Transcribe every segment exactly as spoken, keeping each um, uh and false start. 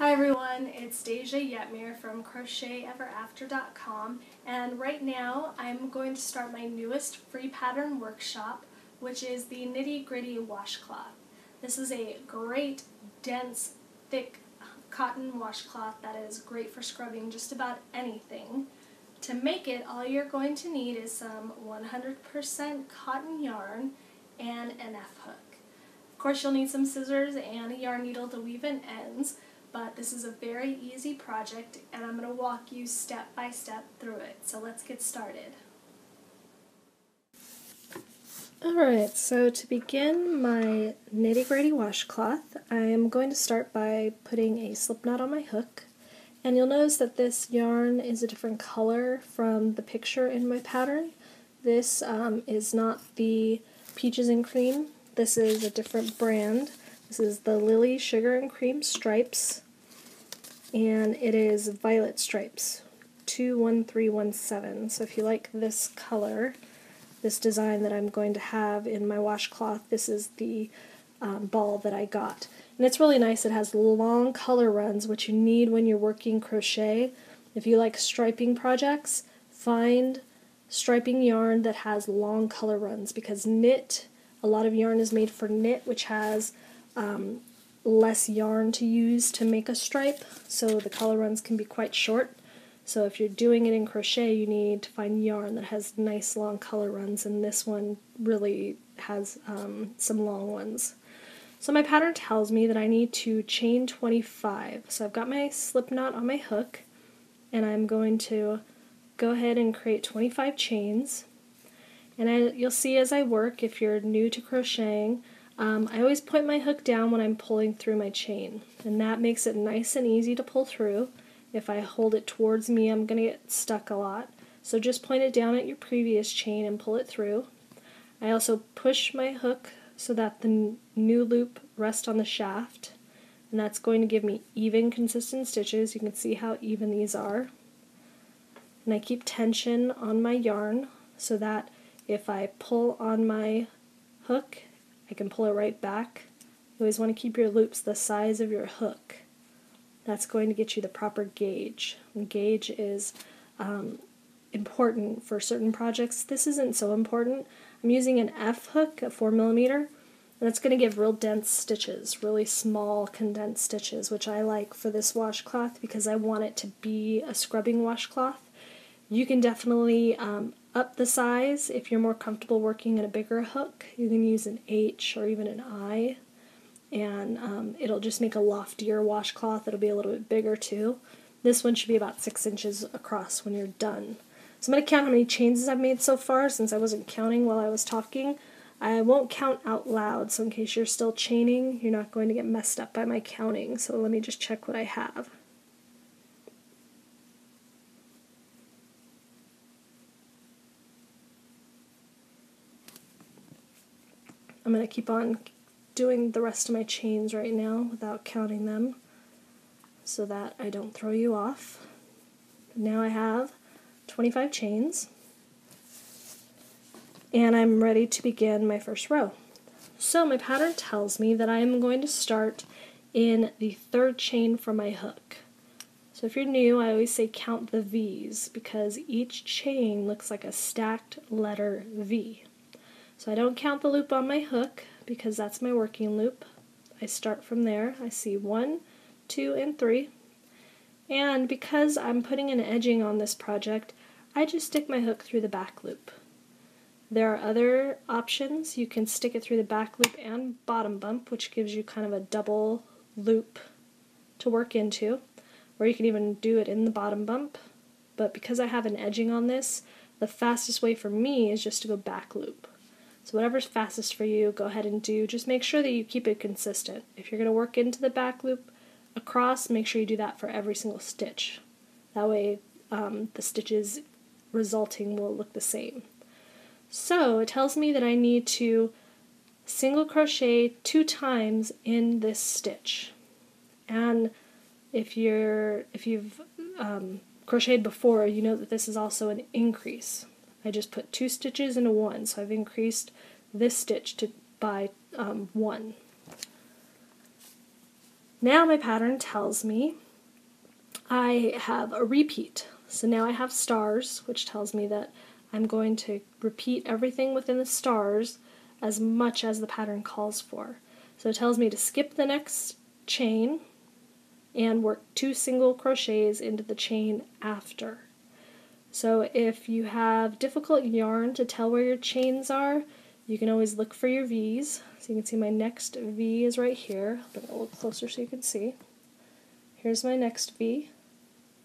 Hi everyone, it's Deja Yetmir from Crochet Ever After dot com, and right now I'm going to start my newest free pattern workshop, which is the Nitty Gritty Washcloth. This is a great, dense, thick cotton washcloth that is great for scrubbing just about anything. To make it, all you're going to need is some one hundred percent cotton yarn and an F-hook. Of course, you'll need some scissors and a yarn needle to weave in ends, but this is a very easy project and I'm going to walk you step by step through it. So let's get started. Alright, so to begin my Nitty Gritty Washcloth, I am going to start by putting a slip knot on my hook. And you'll notice that this yarn is a different color from the picture in my pattern. This um, is not the Peaches and Cream. This is a different brand. This is the Lily Sugar and Cream Stripes, and it is Violet Stripes two one three one seven. So if you like this color, this design that I'm going to have in my washcloth, this is the um, ball that I got. And it's really nice. It has long color runs, which you need when you're working crochet. If you like striping projects, find striping yarn that has long color runs, because knit, a lot of yarn is made for knit, which has Um, less yarn to use to make a stripe, so the color runs can be quite short. So if you're doing it in crochet, you need to find yarn that has nice long color runs, and this one really has um, some long ones. So my pattern tells me that I need to chain twenty-five. So I've got my slip knot on my hook, and I'm going to go ahead and create twenty-five chains. And I, you'll see as I work, if you're new to crocheting, Um, I always point my hook down when I'm pulling through my chain, and that makes it nice and easy to pull through. If I hold it towards me, I'm going to get stuck a lot. So just point it down at your previous chain and pull it through. I also push my hook so that the new loop rests on the shaft, and that's going to give me even, consistent stitches. You can see how even these are. And I keep tension on my yarn so that if I pull on my hook, I can pull it right back. You always want to keep your loops the size of your hook. That's going to get you the proper gauge. And gauge is um, important for certain projects. This isn't so important. I'm using an F hook, a four millimeter, and that's going to give real dense stitches, really small condensed stitches, which I like for this washcloth because I want it to be a scrubbing washcloth. You can definitely um, up the size if you're more comfortable working in a bigger hook. You can use an H or even an I, and um, it'll just make a loftier washcloth. It'll be a little bit bigger too. This one should be about six inches across when you're done. So I'm going to count how many chains I've made so far, since I wasn't counting while I was talking. I won't count out loud, so in case you're still chaining, you're not going to get messed up by my counting. So let me just check what I have. I'm going to keep on doing the rest of my chains right now without counting them so that I don't throw you off. Now I have twenty-five chains, and I'm ready to begin my first row. So my pattern tells me that I am going to start in the third chain from my hook. So if you're new, I always say count the V's, because each chain looks like a stacked letter V. So I don't count the loop on my hook, because that's my working loop. I start from there. I see one, two, and three. And because I'm putting an edging on this project, I just stick my hook through the back loop. There are other options. You can stick it through the back loop and bottom bump, which gives you kind of a double loop to work into, or you can even do it in the bottom bump. But because I have an edging on this, the fastest way for me is just to go back loop. So whatever's fastest for you, go ahead and do. Just make sure that you keep it consistent. If you're going to work into the back loop across, make sure you do that for every single stitch. That way um, the stitches resulting will look the same. So it tells me that I need to single crochet two times in this stitch. And if you're if you've um, crocheted before, you know that this is also an increase. I just put two stitches into one, so I've increased this stitch to by um, one. Now my pattern tells me I have a repeat. So now I have stars, which tells me that I'm going to repeat everything within the stars as much as the pattern calls for. So it tells me to skip the next chain and work two single crochets into the chain after. So if you have difficult yarn to tell where your chains are, you can always look for your V's. So you can see my next V is right here. I'm going to look closer so you can see. Here's my next V,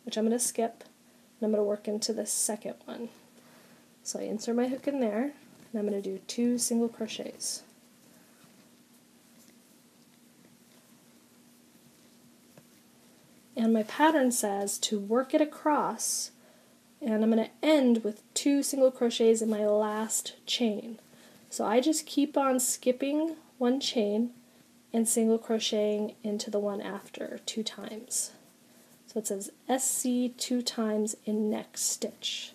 which I'm going to skip, and I'm going to work into the second one. So I insert my hook in there, and I'm going to do two single crochets. And my pattern says to work it across, and I'm going to end with two single crochets in my last chain. So I just keep on skipping one chain and single crocheting into the one after two times. So it says S C two times in next stitch,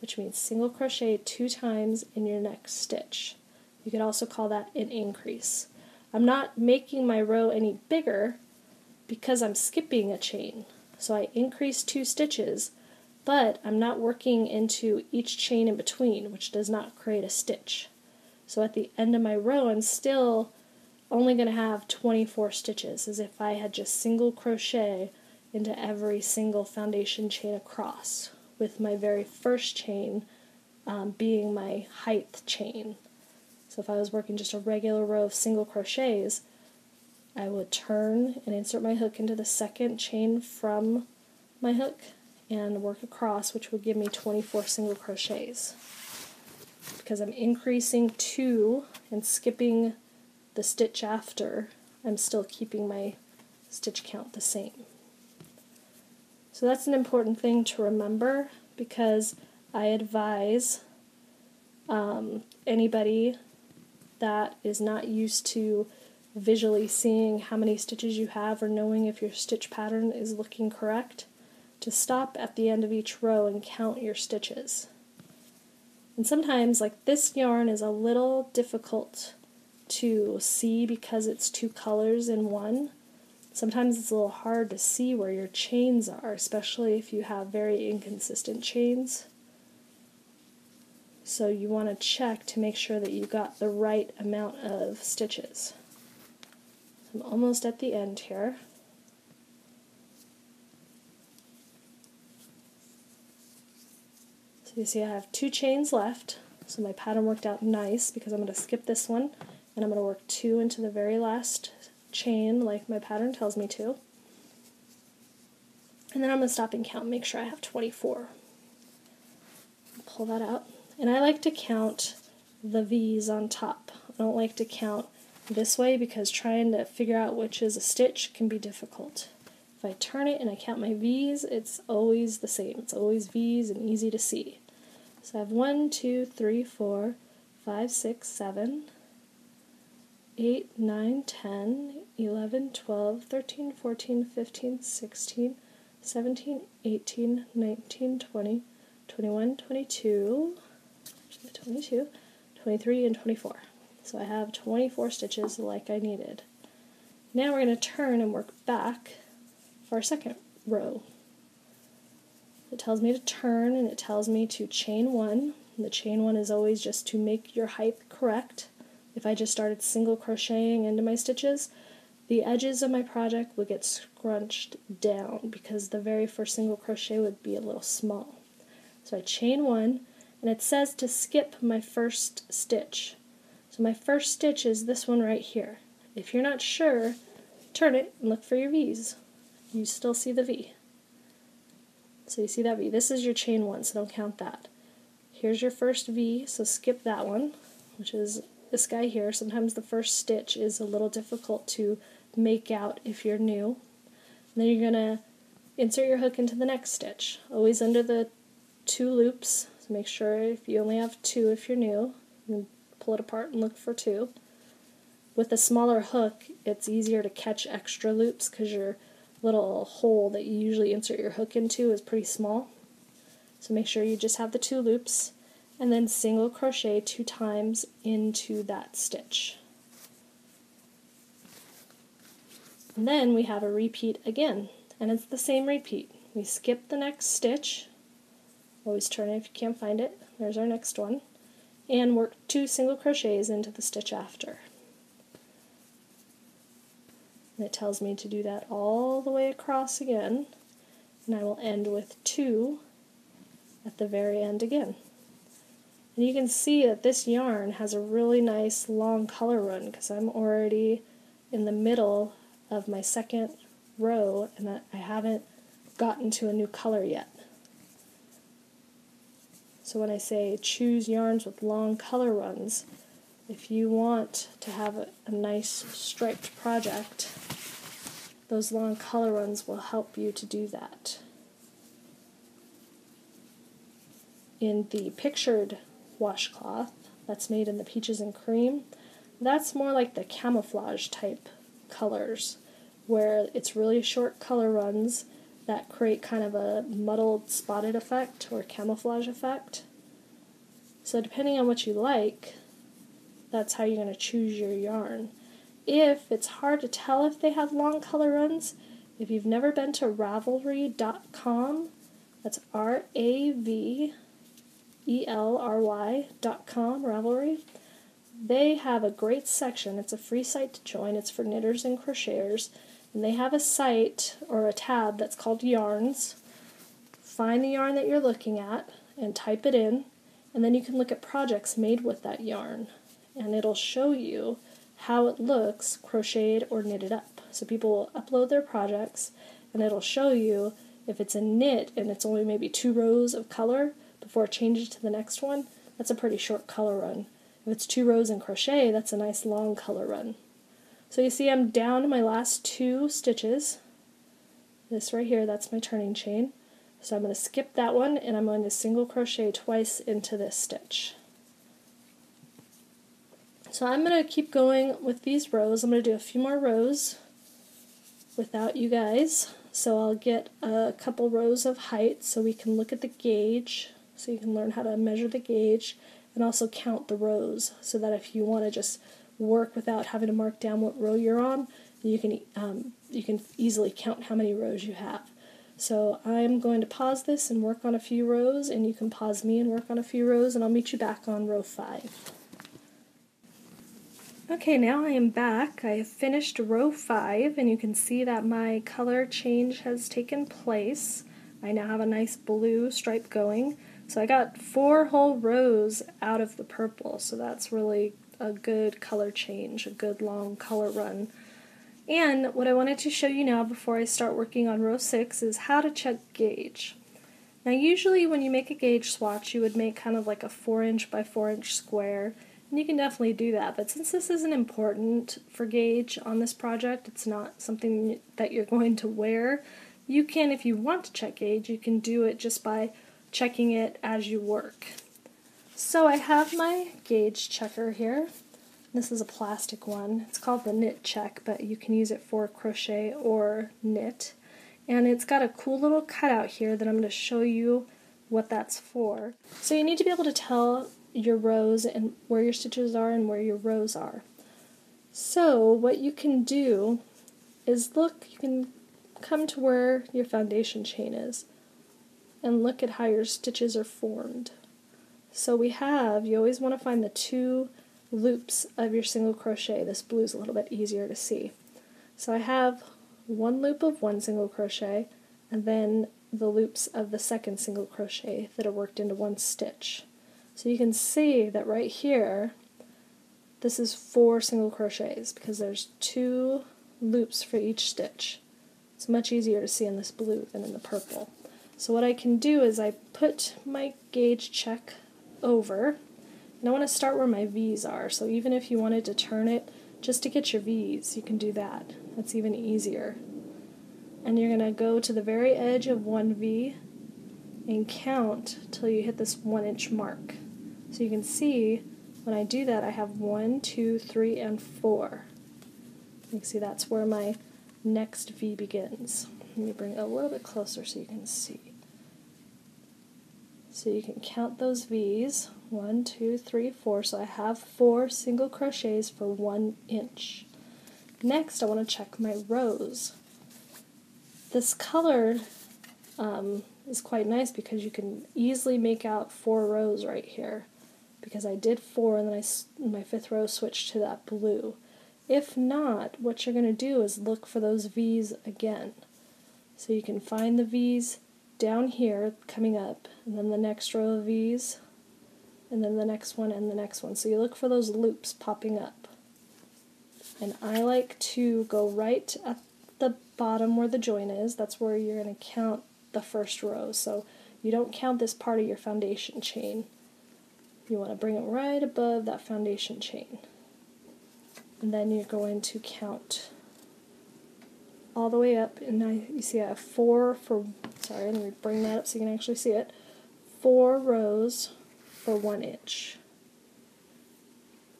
which means single crochet two times in your next stitch. You could also call that an increase. I'm not making my row any bigger because I'm skipping a chain. So I increase two stitches, but I'm not working into each chain in between, which does not create a stitch. So at the end of my row, I'm still only going to have twenty-four stitches, as if I had just single crochet into every single foundation chain across, with my very first chain um, being my height chain. So if I was working just a regular row of single crochets, I would turn and insert my hook into the second chain from my hook and work across, which would give me twenty-four single crochets. Because I'm increasing two and skipping the stitch after, I'm still keeping my stitch count the same. So that's an important thing to remember, because I advise um, anybody that is not used to visually seeing how many stitches you have or knowing if your stitch pattern is looking correct to stop at the end of each row and count your stitches. And sometimes, like this yarn, is a little difficult to see because it's two colors in one. Sometimes it's a little hard to see where your chains are, especially if you have very inconsistent chains. So you want to check to make sure that you got the right amount of stitches. I'm almost at the end here. So you see I have two chains left, so my pattern worked out nice because I'm going to skip this one and I'm going to work two into the very last chain like my pattern tells me to. And then I'm going to stop and count, make sure I have twenty-four. Pull that out. And I like to count the V's on top. I don't like to count this way because trying to figure out which is a stitch can be difficult. If I turn it and I count my V's, it's always the same. It's always V's and easy to see. So I have one, two, three, four, five, six, seven, eight, nine, ten, eleven, twelve, thirteen, fourteen, fifteen, sixteen, seventeen, eighteen, nineteen, twenty, twenty-one, twenty-two, twenty-two, twenty-three, and twenty-four. So I have twenty-four stitches like I needed. Now we're going to turn and work back for our second row. It tells me to turn and it tells me to chain one. And the chain one is always just to make your height correct. If I just started single crocheting into my stitches, the edges of my project would get scrunched down because the very first single crochet would be a little small. So I chain one, and it says to skip my first stitch. So my first stitch is this one right here. If you're not sure, turn it and look for your V's. You still see the V. So you see that V. This is your chain one, so don't count that. Here's your first V, so skip that one, which is this guy here. Sometimes the first stitch is a little difficult to make out if you're new. And then you're going to insert your hook into the next stitch, always under the two loops. So make sure if you only have two if you're new, you pull it apart and look for two. With a smaller hook, it's easier to catch extra loops because your little hole that you usually insert your hook into is pretty small. So make sure you just have the two loops and then single crochet two times into that stitch. And then we have a repeat again, and it's the same repeat. We skip the next stitch, always turn it if you can't find it, there's our next one, and work two single crochets into the stitch after. And it tells me to do that all the way across again, and I will end with two at the very end again. And you can see that this yarn has a really nice long color run because I'm already in the middle of my second row and I haven't gotten to a new color yet. So when I say choose yarns with long color runs, if you want to have a, a nice striped project, those long color runs will help you to do that. In the pictured washcloth that's made in the Peaches and Cream, that's more like the camouflage type colors, where it's really short color runs that create kind of a muddled spotted effect or camouflage effect. So depending on what you like, that's how you're going to choose your yarn. If it's hard to tell if they have long color runs, if you've never been to Ravelry dot com, that's R A V E L R Y dot com, Ravelry, they have a great section. It's a free site to join. It's for knitters and crocheters. And they have a site or a tab that's called Yarns. Find the yarn that you're looking at and type it in, and then you can look at projects made with that yarn. And it'll show you how it looks crocheted or knitted up. So people will upload their projects, and it'll show you if it's a knit and it's only maybe two rows of color before it changes to the next one, that's a pretty short color run. If it's two rows in crochet, that's a nice long color run. So you see I'm down to my last two stitches. This right here, that's my turning chain. So I'm going to skip that one and I'm going to single crochet twice into this stitch. So I'm going to keep going with these rows. I'm going to do a few more rows without you guys. So I'll get a couple rows of height so we can look at the gauge, so you can learn how to measure the gauge and also count the rows, so that if you want to just work without having to mark down what row you're on, you can um, you can easily count how many rows you have. So I'm going to pause this and work on a few rows, and you can pause me and work on a few rows, and I'll meet you back on row five. Okay, now I am back. I have finished row five, and you can see that my color change has taken place. I now have a nice blue stripe going. So I got four whole rows out of the purple, so that's really a good color change, a good long color run. And what I wanted to show you now before I start working on row six is how to check gauge. Now usually when you make a gauge swatch, you would make kind of like a four inch by four inch square, and you can definitely do that, but since this isn't important for gauge on this project, it's not something that you're going to wear, you can, if you want to check gauge, you can do it just by checking it as you work. So I have my gauge checker here. This is a plastic one. It's called the knit check, but you can use it for crochet or knit. And it's got a cool little cutout here that I'm going to show you what that's for. So you need to be able to tell your rows and where your stitches are and where your rows are. So what you can do is look, you can come to where your foundation chain is and look at how your stitches are formed. So we have, you always want to find the two loops of your single crochet. This blue is a little bit easier to see. So I have one loop of one single crochet and then the loops of the second single crochet that are worked into one stitch. So you can see that right here, this is four single crochets because there's two loops for each stitch. It's much easier to see in this blue than in the purple. So what I can do is I put my gauge check over, and I want to start where my V's are. So even if you wanted to turn it just to get your V's, you can do that. That's even easier. And you're going to go to the very edge of one V and count till you hit this one inch mark. So you can see when I do that I have one, two, three, and four. You can see that's where my next V begins. Let me bring it a little bit closer so you can see. So you can count those V's, one, two, three, four, so I have four single crochets for one inch. Next, I want to check my rose. This color um, is quite nice because you can easily make out four rows right here, because I did four and then I, my fifth row switched to that blue. If not, what you're going to do is look for those V's again. So you can find the V's down here coming up, and then the next row of V's, and then the next one, and the next one. So you look for those loops popping up. And I like to go right at the bottom where the join is. That's where you're going to count the first row. So you don't count this part of your foundation chain. You want to bring it right above that foundation chain. And then you're going to count all the way up, and now you see I have four for, sorry, let me bring that up so you can actually see it, four rows for one inch.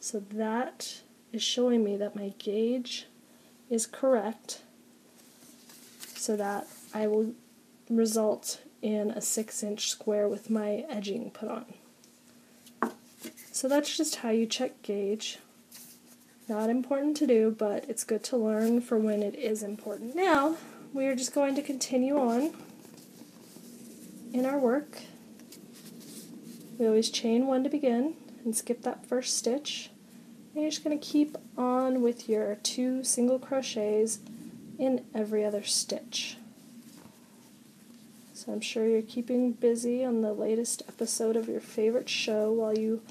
So that is showing me that my gauge is correct, so that I will result in a six inch square with my edging put on. So that's just how you check gauge. Not important to do, but it's good to learn for when it is important. Now, we are just going to continue on in our work. We always chain one to begin and skip that first stitch. And you're just going to keep on with your two single crochets in every other stitch. So I'm sure you're keeping busy on the latest episode of your favorite show while you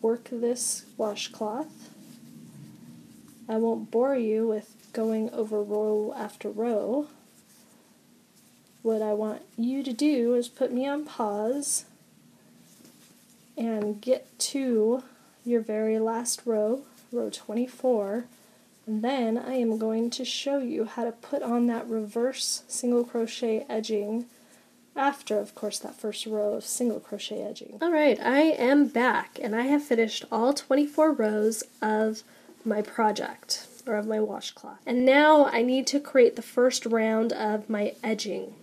work this washcloth. I won't bore you with going over row after row. What I want you to do is put me on pause and get to your very last row, row twenty-four, and then I am going to show you how to put on that reverse single crochet edging after, of course, that first row of single crochet edging. Alright, I am back, and I have finished all twenty-four rows of my project, or of my washcloth. And now I need to create the first round of my edging.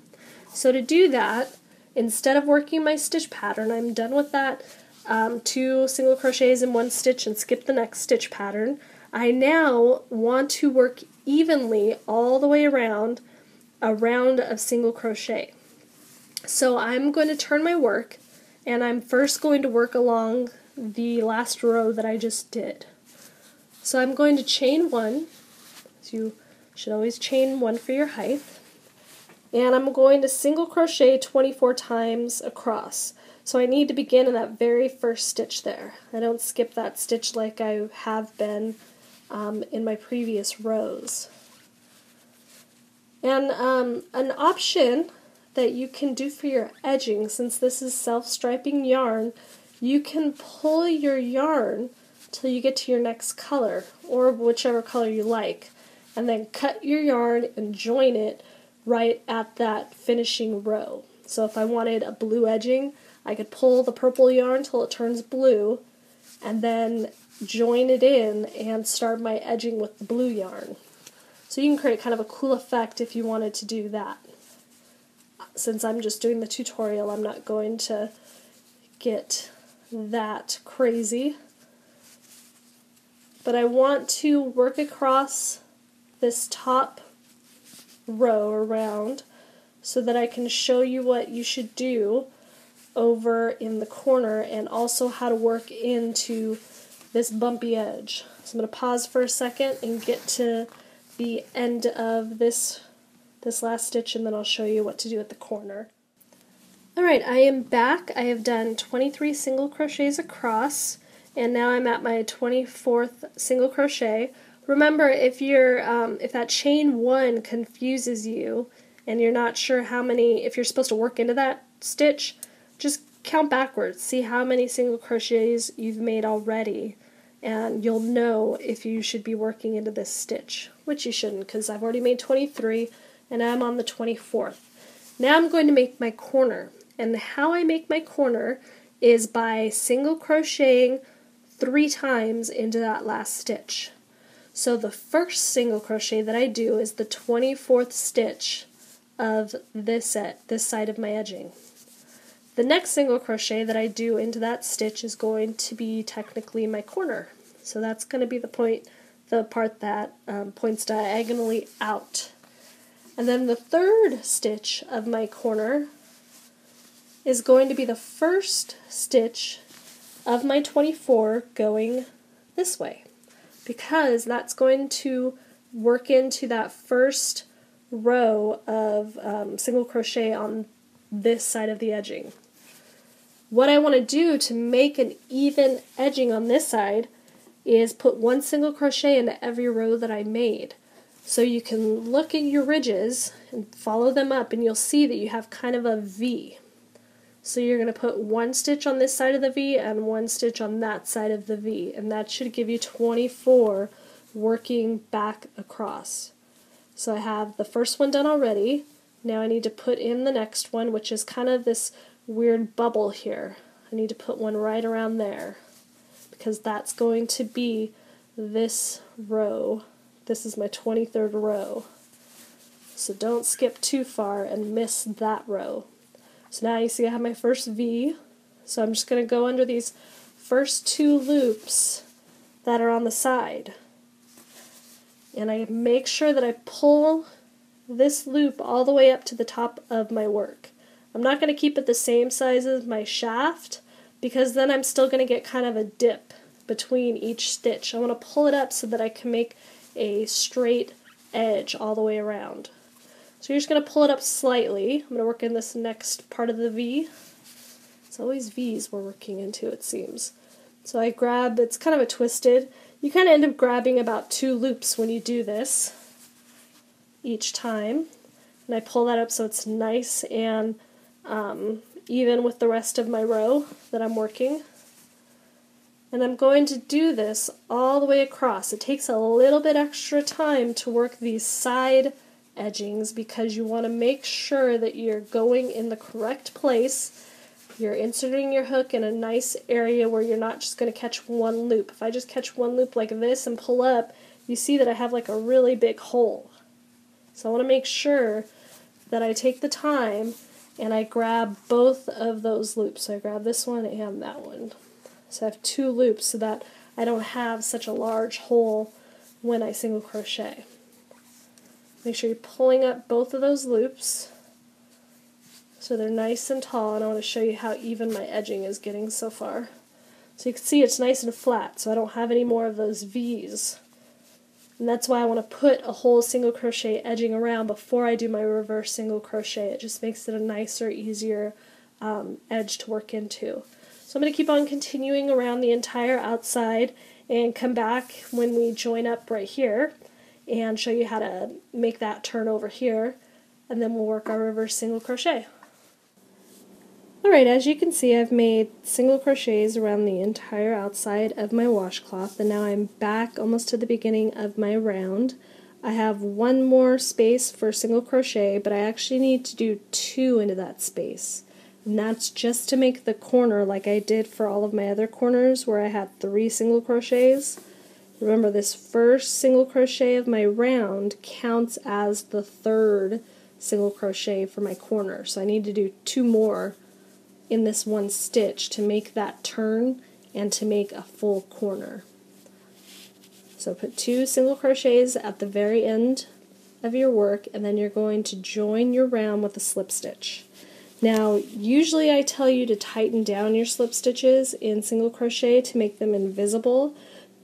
So to do that, instead of working my stitch pattern, I'm done with that um, two single crochets in one stitch and skip the next stitch pattern, I now want to work evenly all the way around a round of single crochet. So I'm going to turn my work, and I'm first going to work along the last row that I just did. So I'm going to chain one, so you should always chain one for your height, and I'm going to single crochet twenty-four times across. So I need to begin in that very first stitch there. I don't skip that stitch like I have been um, in my previous rows. And um, an option that you can do for your edging, since this is self-striping yarn, you can pull your yarn till you get to your next color, or whichever color you like, and then cut your yarn and join it right at that finishing row. So if I wanted a blue edging, I could pull the purple yarn till it turns blue, and then join it in and start my edging with the blue yarn. So you can create kind of a cool effect if you wanted to do that. Since I'm just doing the tutorial, I'm not going to get that crazy. But I want to work across this top row around so that I can show you what you should do over in the corner, and also how to work into this bumpy edge. So I'm going to pause for a second and get to the end of this this last stitch, and then I'll show you what to do at the corner. Alright, I am back. I have done twenty-three single crochets across, and now I'm at my twenty-fourth single crochet. Remember, if you're um, if that chain one confuses you and you're not sure how many, if you're supposed to work into that stitch, just count backwards. See how many single crochets you've made already, and you'll know if you should be working into this stitch, which you shouldn't, because I've already made twenty-three. And I'm on the twenty-fourth. Now I'm going to make my corner, and how I make my corner is by single crocheting three times into that last stitch. So the first single crochet that I do is the twenty-fourth stitch of this set, this side of my edging. The next single crochet that I do into that stitch is going to be technically my corner. So that's going to be the point the part that um, points diagonally out. And then the third stitch of my corner is going to be the first stitch of my twenty-four going this way, because that's going to work into that first row of um, single crochet on this side of the edging. What I want to do to make an even edging on this side is put one single crochet into every row that I made. So you can look at your ridges and follow them up, and you'll see that you have kind of a V. So you're going to put one stitch on this side of the V and one stitch on that side of the V, and that should give you twenty-four working back across. So I have the first one done already. Now I need to put in the next one, which is kind of this weird bubble here. I need to put one right around there, because that's going to be this row. This is my twenty-third row. So don't skip too far and miss that row. So now you see I have my first V, so I'm just going to go under these first two loops that are on the side. And I make sure that I pull this loop all the way up to the top of my work. I'm not going to keep it the same size as my shaft, because then I'm still going to get kind of a dip between each stitch. I want to pull it up so that I can make a straight edge all the way around. So you're just going to pull it up slightly. I'm going to work in this next part of the V. It's always V's we're working into, it seems. So I grab, it's kind of a twisted. You kind of end up grabbing about two loops when you do this each time. And I pull that up so it's nice and um, even with the rest of my row that I'm working. And I'm going to do this all the way across. It takes a little bit extra time to work these side edgings, because you want to make sure that you're going in the correct place. You're inserting your hook in a nice area where you're not just going to catch one loop. If I just catch one loop like this and pull up, you see that I have like a really big hole. So I want to make sure that I take the time and I grab both of those loops. So I grab this one and that one. So I have two loops so that I don't have such a large hole when I single crochet. Make sure you're pulling up both of those loops so they're nice and tall, and I want to show you how even my edging is getting so far. So you can see it's nice and flat, so I don't have any more of those V's. And that's why I want to put a whole single crochet edging around before I do my reverse single crochet. It just makes it a nicer, easier um, edge to work into. So I'm going to keep on continuing around the entire outside and come back when we join up right here and show you how to make that turn over here, and then we'll work our reverse single crochet. Alright, as you can see, I've made single crochets around the entire outside of my washcloth, and now I'm back almost to the beginning of my round. I have one more space for single crochet, but I actually need to do two into that space, and that's just to make the corner like I did for all of my other corners where I had three single crochets. Remember, this first single crochet of my round counts as the third single crochet for my corner, so I need to do two more in this one stitch to make that turn and to make a full corner. So put two single crochets at the very end of your work, and then you're going to join your round with a slip stitch. Now, usually I tell you to tighten down your slip stitches in single crochet to make them invisible,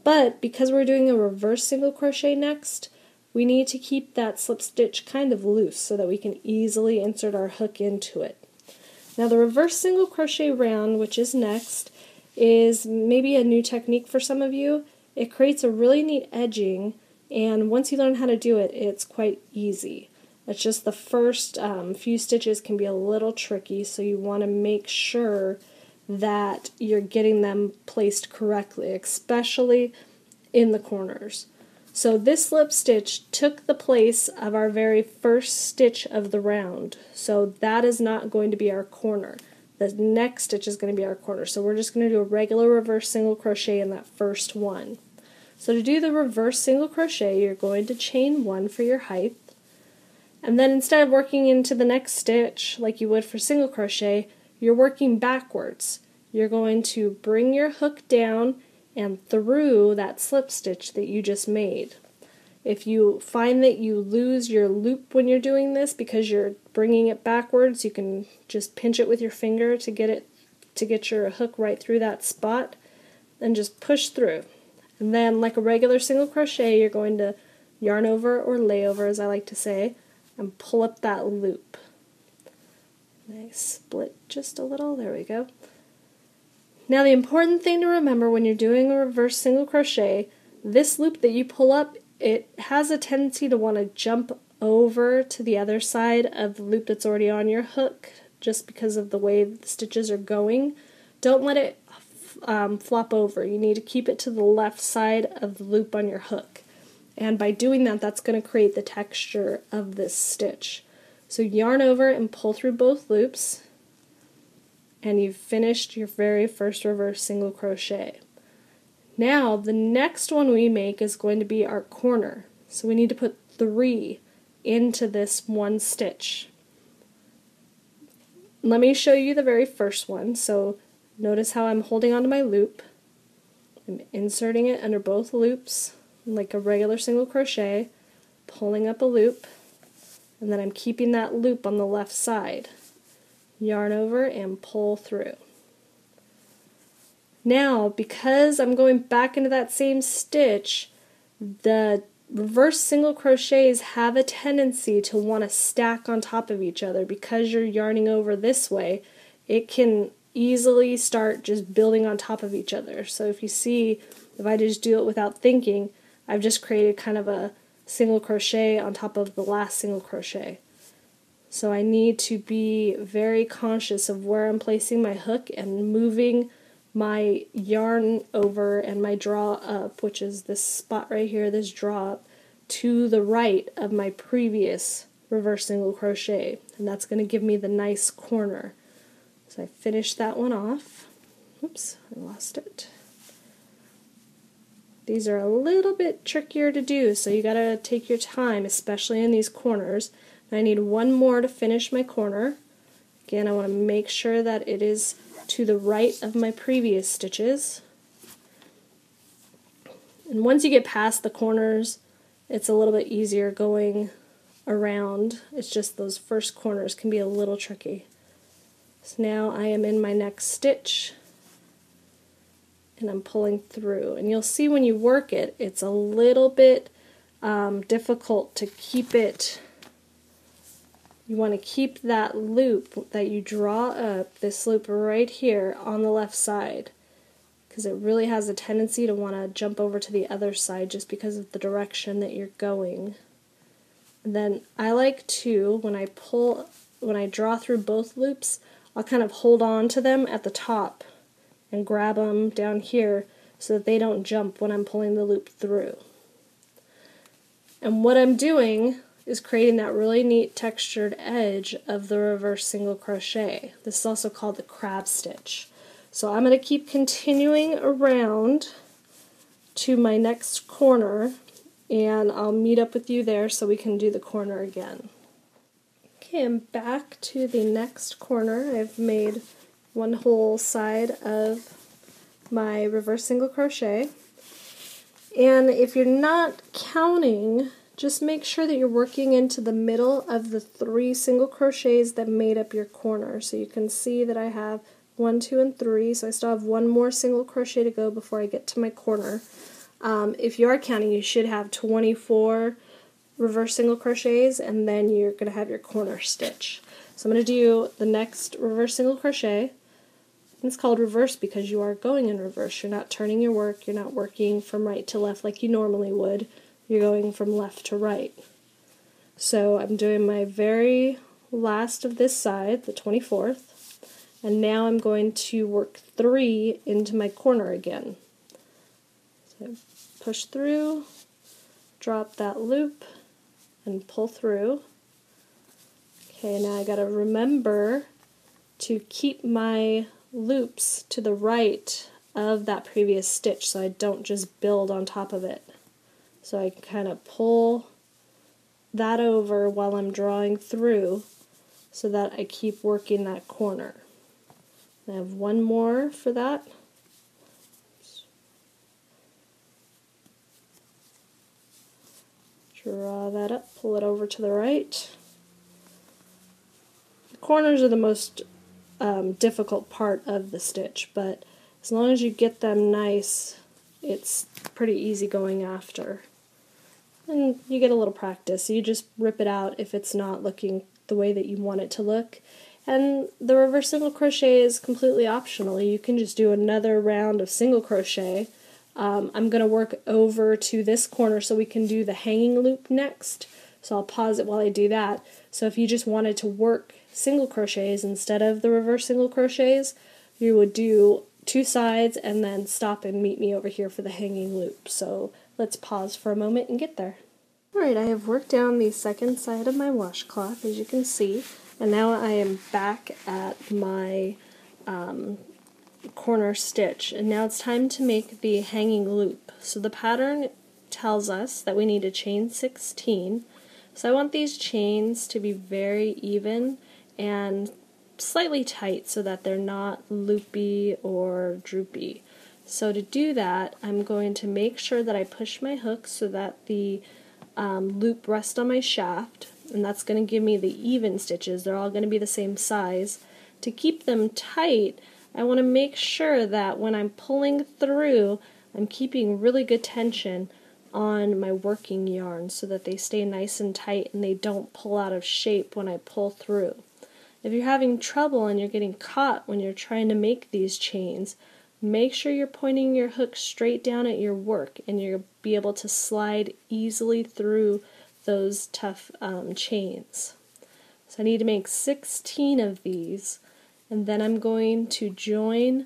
but because we're doing a reverse single crochet next, we need to keep that slip stitch kind of loose so that we can easily insert our hook into it. Now, the reverse single crochet round, which is next, is maybe a new technique for some of you. It creates a really neat edging, and once you learn how to do it, it's quite easy. It's just the first um, few stitches can be a little tricky, so you want to make sure that you're getting them placed correctly, especially in the corners. So this slip stitch took the place of our very first stitch of the round, so that is not going to be our corner. The next stitch is going to be our corner, so we're just going to do a regular reverse single crochet in that first one. So to do the reverse single crochet, you're going to chain one for your height, and then instead of working into the next stitch like you would for single crochet, you're working backwards. You're going to bring your hook down and through that slip stitch that you just made. If you find that you lose your loop when you're doing this because you're bringing it backwards, you can just pinch it with your finger to get it to get your hook right through that spot, and just push through. And then, like a regular single crochet, you're going to yarn over, or lay over as I like to say, and pull up that loop. And I split just a little, there we go. Now the important thing to remember when you're doing a reverse single crochet, this loop that you pull up, it has a tendency to want to jump over to the other side of the loop that's already on your hook, just because of the way the stitches are going. Don't let it um, flop over. You need to keep it to the left side of the loop on your hook. And by doing that, that's going to create the texture of this stitch. So yarn over and pull through both loops, and you've finished your very first reverse single crochet. Now the next one we make is going to be our corner. So we need to put three into this one stitch. Let me show you the very first one. So notice how I'm holding onto my loop. I'm inserting it under both loops like a regular single crochet, pulling up a loop, and then I'm keeping that loop on the left side. Yarn over and pull through. Now, because I'm going back into that same stitch, the reverse single crochets have a tendency to want to stack on top of each other. Because you're yarning over this way, it can easily start just building on top of each other. So if you see, if I just do it without thinking, I've just created kind of a single crochet on top of the last single crochet. So I need to be very conscious of where I'm placing my hook and moving my yarn over and my draw up, which is this spot right here, this draw up, to the right of my previous reverse single crochet, and that's going to give me the nice corner. So I finished that one off. Oops, I lost it. These are a little bit trickier to do, so you gotta take your time, especially in these corners. And I need one more to finish my corner. Again, I want to make sure that it is to the right of my previous stitches. And once you get past the corners, it's a little bit easier going around. It's just those first corners can be a little tricky. So now I am in my next stitch, and I'm pulling through. And you'll see when you work it, it's a little bit um, difficult to keep it. You want to keep that loop that you draw up, this loop right here, on the left side, because it really has a tendency to want to jump over to the other side just because of the direction that you're going. And then I like to, when I pull, when I draw through both loops, I'll kind of hold on to them at the top and grab them down here so that they don't jump when I'm pulling the loop through. And what I'm doing is creating that really neat textured edge of the reverse single crochet. This is also called the crab stitch. So I'm going to keep continuing around to my next corner, and I'll meet up with you there so we can do the corner again. Okay, I'm back to the next corner. I've made one whole side of my reverse single crochet, and if you're not counting, just make sure that you're working into the middle of the three single crochets that made up your corner. So you can see that I have one, two, and three, so I still have one more single crochet to go before I get to my corner. Um, if you are counting, you should have twenty-four reverse single crochets, and then you're going to have your corner stitch. So I'm going to do the next reverse single crochet. It's called reverse because you are going in reverse. You're not turning your work, you're not working from right to left like you normally would. You're going from left to right. So I'm doing my very last of this side, the twenty-fourth, and now I'm going to work three into my corner again. So push through, drop that loop, and pull through. Okay, now I gotta remember to keep my loops to the right of that previous stitch so I don't just build on top of it. So I can kind of pull that over while I'm drawing through so that I keep working that corner. And I have one more for that. Draw that up, pull it over to the right. The corners are the most um, difficult part of the stitch, but as long as you get them nice, it's pretty easy going after. And you get a little practice. You just rip it out if it's not looking the way that you want it to look. And the reverse single crochet is completely optional. You can just do another round of single crochet. Um, I'm going to work over to this corner so we can do the hanging loop next. So I'll pause it while I do that. So if you just wanted to work single crochets instead of the reverse single crochets, you would do two sides and then stop and meet me over here for the hanging loop. So let's pause for a moment and get there. Alright, I have worked down the second side of my washcloth, as you can see, and now I am back at my um, corner stitch, and now it's time to make the hanging loop. So the pattern tells us that we need a chain sixteen, so I want these chains to be very even and slightly tight so that they're not loopy or droopy. So to do that, I'm going to make sure that I push my hook so that the um, loop rests on my shaft, and that's going to give me the even stitches. They're all going to be the same size. To keep them tight, I want to make sure that when I'm pulling through, I'm keeping really good tension on my working yarn so that they stay nice and tight and they don't pull out of shape when I pull through. If you're having trouble and you're getting caught when you're trying to make these chains, make sure you're pointing your hook straight down at your work, and you'll be able to slide easily through those tough um, chains. So I need to make sixteen of these, and then I'm going to join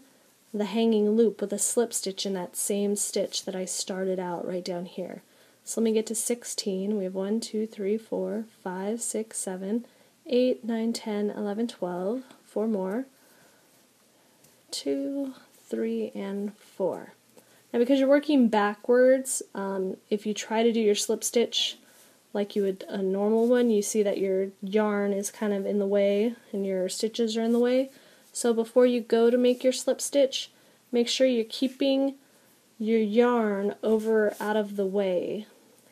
the hanging loop with a slip stitch in that same stitch that I started out right down here. So let me get to sixteen. We have one, two, three, four, five, six, seven, eight, nine, ten, eleven, twelve, four more, two, three, and four. Now, because you're working backwards, um, if you try to do your slip stitch like you would a normal one, you see that your yarn is kind of in the way and your stitches are in the way. So before you go to make your slip stitch, make sure you're keeping your yarn over out of the way,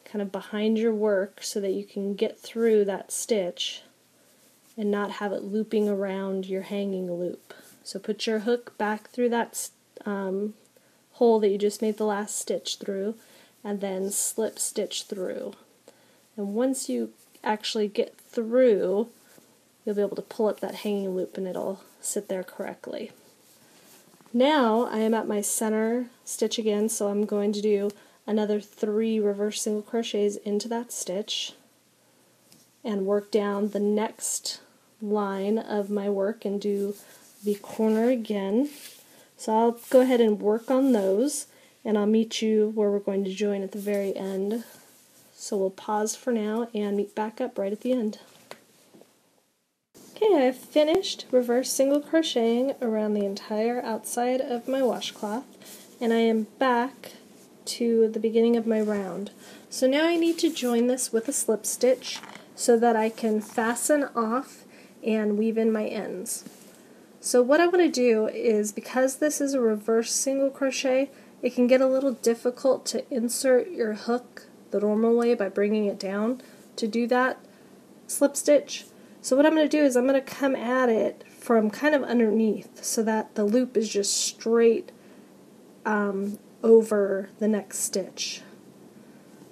kind of behind your work, so that you can get through that stitch and not have it looping around your hanging loop. So put your hook back through that um, hole that you just made the last stitch through, and then slip stitch through. And once you actually get through, you'll be able to pull up that hanging loop and it'll sit there correctly. Now I am at my center stitch again, so I'm going to do another three reverse single crochets into that stitch and work down the next line of my work and do the corner again. So I'll go ahead and work on those, and I'll meet you where we're going to join at the very end. So we'll pause for now and meet back up right at the end. Okay, I've finished reverse single crocheting around the entire outside of my washcloth, and I am back to the beginning of my round. So now I need to join this with a slip stitch so that I can fasten off and weave in my ends. So what I want to do is, because this is a reverse single crochet, it can get a little difficult to insert your hook the normal way by bringing it down to do that slip stitch. So what I'm going to do is I'm going to come at it from kind of underneath so that the loop is just straight um, over the next stitch.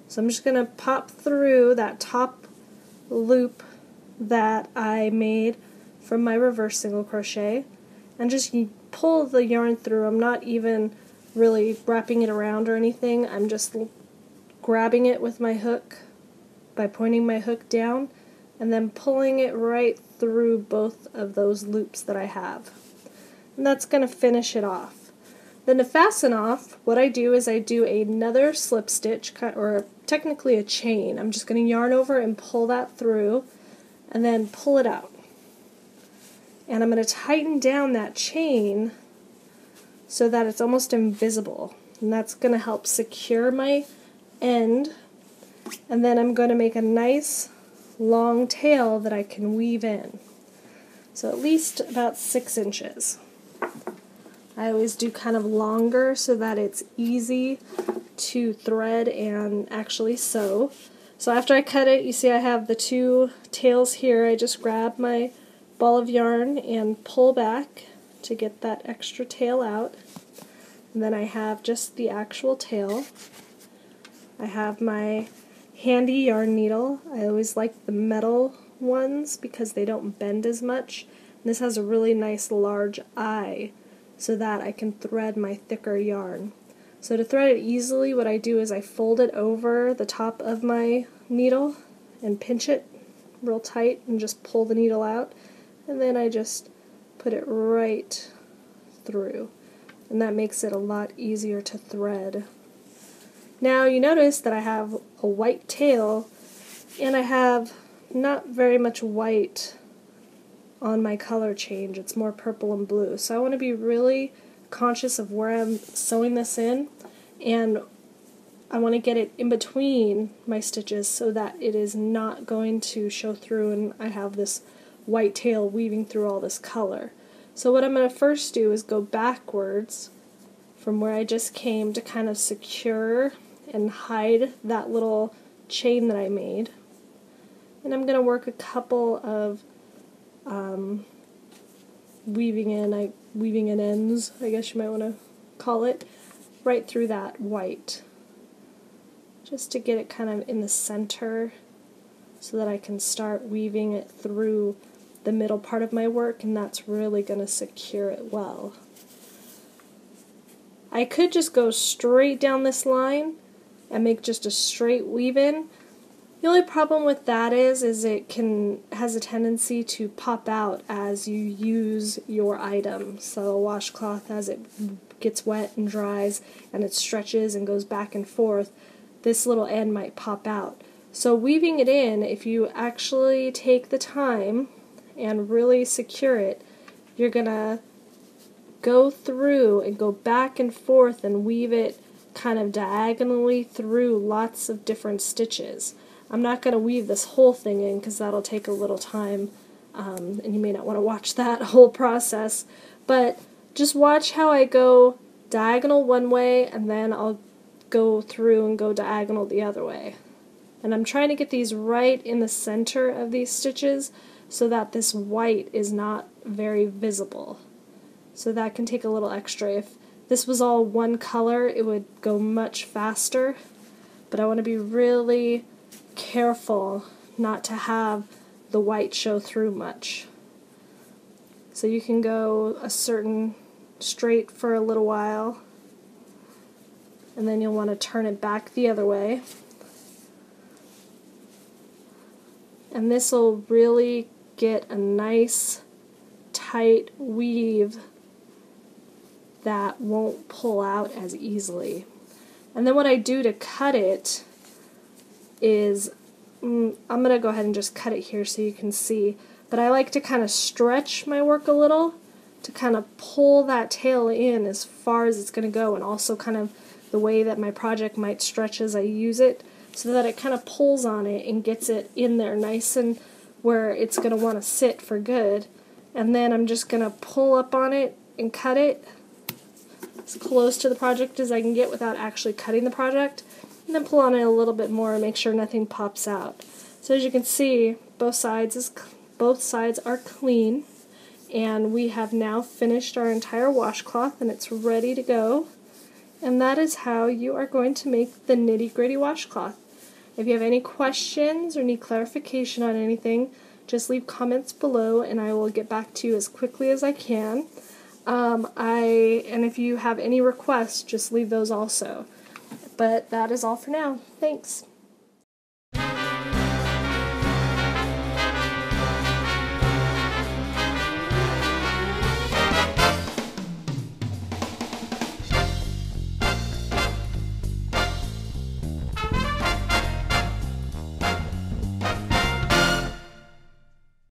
So I'm just going to pop through that top loop that I made from my reverse single crochet and just pull the yarn through. I'm not even really wrapping it around or anything. I'm just grabbing it with my hook by pointing my hook down and then pulling it right through both of those loops that I have. And that's going to finish it off. Then to fasten off, what I do is I do another slip stitch, or technically a chain. I'm just going to yarn over and pull that through and then pull it out. And I'm going to tighten down that chain so that it's almost invisible. And that's going to help secure my end. And then I'm going to make a nice long tail that I can weave in. So at least about six inches. I always do kind of longer so that it's easy to thread and actually sew. So after I cut it, you see I have the two tails here. I just grab my ball of yarn and pull back to get that extra tail out. And then I have just the actual tail. I have my handy yarn needle. I always like the metal ones because they don't bend as much. And this has a really nice large eye so that I can thread my thicker yarn. So to thread it easily, what I do is I fold it over the top of my needle and pinch it real tight and just pull the needle out, and then I just put it right through, and that makes it a lot easier to thread. Now you notice that I have a white tail and I have not very much white on my color change. It's more purple and blue, so I want to be really conscious of where I'm sewing this in, and I want to get it in between my stitches so that it is not going to show through and I have this white tail weaving through all this color. So what I'm going to first do is go backwards from where I just came to kind of secure and hide that little chain that I made, and I'm going to work a couple of um, weaving in, I, weaving in ends, I guess you might want to call it, right through that white, just to get it kind of in the center so that I can start weaving it through the middle part of my work, and that's really going to secure it well. I could just go straight down this line and make just a straight weave in. The only problem with that is, is it can has a tendency to pop out as you use your item. So a washcloth, as it gets wet and dries and it stretches and goes back and forth, this little end might pop out. So weaving it in, if you actually take the time and really secure it, you're gonna go through and go back and forth and weave it kind of diagonally through lots of different stitches. I'm not going to weave this whole thing in because that'll take a little time, um, and you may not want to watch that whole process, but just watch how I go diagonal one way and then I'll go through and go diagonal the other way. And I'm trying to get these right in the center of these stitches so that this white is not very visible. So that can take a little extra. If this was all one color, it would go much faster, but I want to be really careful not to have the white show through much. So you can go a certain straight for a little while, and then you'll want to turn it back the other way. And this will really get a nice tight weave that won't pull out as easily. And then what I do to cut it is, mm, I'm going to go ahead and just cut it here so you can see, but I like to kind of stretch my work a little to kind of pull that tail in as far as it's going to go, and also kind of the way that my project might stretch as I use it, so that it kind of pulls on it and gets it in there nice and where it's going to want to sit for good. And then I'm just going to pull up on it and cut it as close to the project as I can get without actually cutting the project. And then pull on it a little bit more and make sure nothing pops out. So as you can see, both sides is both sides are clean, and we have now finished our entire washcloth and it's ready to go. And that is how you are going to make the Nitty Gritty washcloth. If you have any questions or need clarification on anything, just leave comments below and I will get back to you as quickly as I can. Um, I and if you have any requests, just leave those also. But that is all for now. Thanks.